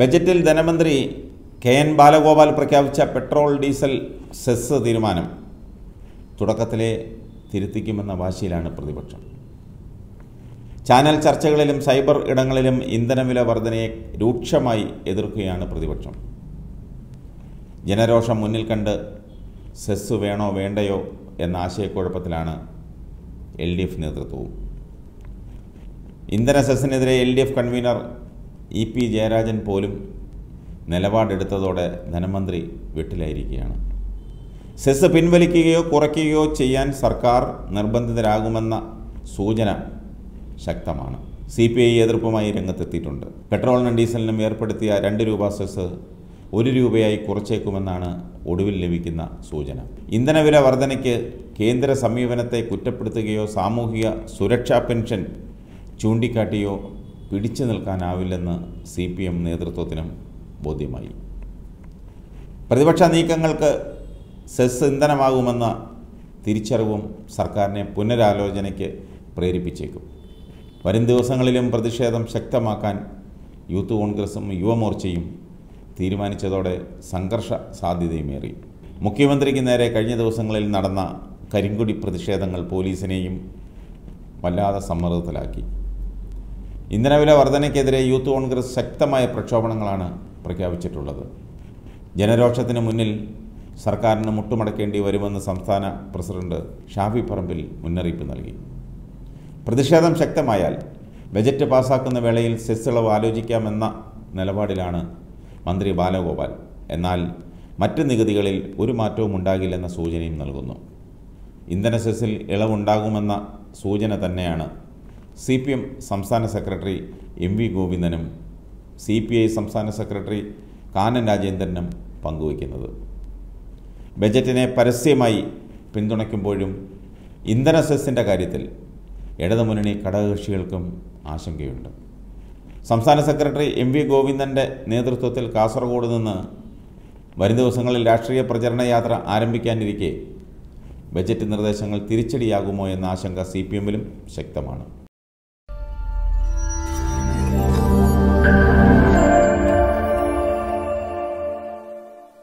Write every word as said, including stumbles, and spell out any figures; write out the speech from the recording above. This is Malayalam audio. ബജറ്റിൽ ധനമന്ത്രി കെ എൻ ബാലഗോപാൽ പ്രഖ്യാപിച്ച പെട്രോൾ ഡീസൽ സെസ്സ് തീരുമാനം തുടക്കത്തിലെ തിരുത്തിക്കുമെന്ന വാശിയിലാണ് പ്രതിപക്ഷം. ചാനൽ ചർച്ചകളിലും സൈബർ ഇടങ്ങളിലും ഇന്ധനവില വർധനയെ രൂക്ഷമായി എതിർക്കുകയാണ് പ്രതിപക്ഷം. ജനരോഷം മുന്നിൽ കണ്ട് സെസ്സ് വേണോ വേണ്ടയോ എന്ന ആശയക്കുഴപ്പത്തിലാണ് എൽ ഡി എഫ് നേതൃത്വവും. ഇന്ധന സെസ്സിനെതിരെ L D F convener E P Jayarajan പോലും നിലപാടെടുത്തതോടെ ധനമന്ത്രി വെട്ടിലായിരിക്കുകയാണ്. സെസ് പിൻവലിക്കുകയോ കുറയ്ക്കുകയോ ചെയ്യാൻ സർക്കാർ നിർബന്ധിതരാകുമെന്ന സൂചന ശക്തമാണ്. സി പി ഐ എതിർപ്പുമായി രംഗത്തെത്തിയിട്ടുണ്ട്. പെട്രോളിനും ഡീസലിനും ഏർപ്പെടുത്തിയ രണ്ട് രൂപ സെസ് ഒരു രൂപയായി കുറച്ചേക്കുമെന്നാണ് ഒടുവിൽ ലഭിക്കുന്ന സൂചന. ഇന്ധനവില വർധനയ്ക്ക് കേന്ദ്ര സമീപനത്തെ കുറ്റപ്പെടുത്തുകയോ സാമൂഹിക സുരക്ഷാ പെൻഷൻ ചൂണ്ടിക്കാട്ടിയോ പിടിച്ചു നിൽക്കാനാവില്ലെന്ന് സി പി എം നേതൃത്വത്തിനും ബോധ്യമായി. പ്രതിപക്ഷ നീക്കങ്ങൾക്ക് സെസ് ഇന്ധനമാകുമെന്ന തിരിച്ചറിവും സർക്കാരിനെ പുനരാലോചനയ്ക്ക് പ്രേരിപ്പിച്ചേക്കും. വരും ദിവസങ്ങളിലും പ്രതിഷേധം ശക്തമാക്കാൻ യൂത്ത് കോൺഗ്രസും യുവമോർച്ചയും തീരുമാനിച്ചതോടെ സംഘർഷ സാധ്യതയുമേറി. മുഖ്യമന്ത്രിക്ക് നേരെ കഴിഞ്ഞ ദിവസങ്ങളിൽ നടന്ന കരിങ്കൊടി പ്രതിഷേധങ്ങൾ പോലീസിനെയും വല്ലാതെ സമ്മർദ്ദത്തിലാക്കി. ഇന്ധനവില വർധനയ്ക്കെതിരെ യൂത്ത് കോൺഗ്രസ് ശക്തമായ പ്രക്ഷോഭങ്ങളാണ് പ്രഖ്യാപിച്ചിട്ടുള്ളത്. ജനരോഷത്തിന് മുന്നിൽ സർക്കാരിന് മുട്ടുമടക്കേണ്ടി വരുമെന്ന് സംസ്ഥാന പ്രസിഡന്റ് ഷാഫി പറമ്പിൽ മുന്നറിയിപ്പ് നൽകി. പ്രതിഷേധം ശക്തമായാൽ ബജറ്റ് പാസാക്കുന്ന വേളയിൽ സെസ് ഇളവ് ആലോചിക്കാമെന്ന നിലപാടിലാണ് മന്ത്രി ബാലഗോപാൽ. എന്നാൽ മറ്റ് നികുതികളിൽ ഒരു മാറ്റവും ഉണ്ടാകില്ലെന്ന സൂചനയും നൽകുന്നു. ഇന്ധന സെസ്സിൽ ഇളവുണ്ടാകുമെന്ന സൂചന തന്നെയാണ് സി പി എം സംസ്ഥാന സെക്രട്ടറി എം വി ഗോവിന്ദനും സി പി ഐ സംസ്ഥാന സെക്രട്ടറി കാനൻ രാജേന്ദ്രനും പങ്കുവയ്ക്കുന്നത്. ബജറ്റിനെ പരസ്യമായി പിന്തുണയ്ക്കുമ്പോഴും ഇന്ധന സെസ്സിൻ്റെ കാര്യത്തിൽ ഇടതുമുന്നണി ഘടകകക്ഷികൾക്കും ആശങ്കയുണ്ട്. സംസ്ഥാന സെക്രട്ടറി എം വി ഗോവിന്ദൻ്റെ നേതൃത്വത്തിൽ കാസർഗോഡ് നിന്ന് വരും ദിവസങ്ങളിൽ രാഷ്ട്രീയ പ്രചരണ യാത്ര ആരംഭിക്കാനിരിക്കെ ബജറ്റ് നിർദ്ദേശങ്ങൾ തിരിച്ചടിയാകുമോ എന്ന ആശങ്ക സി പി എമ്മിലും ശക്തമാണ്.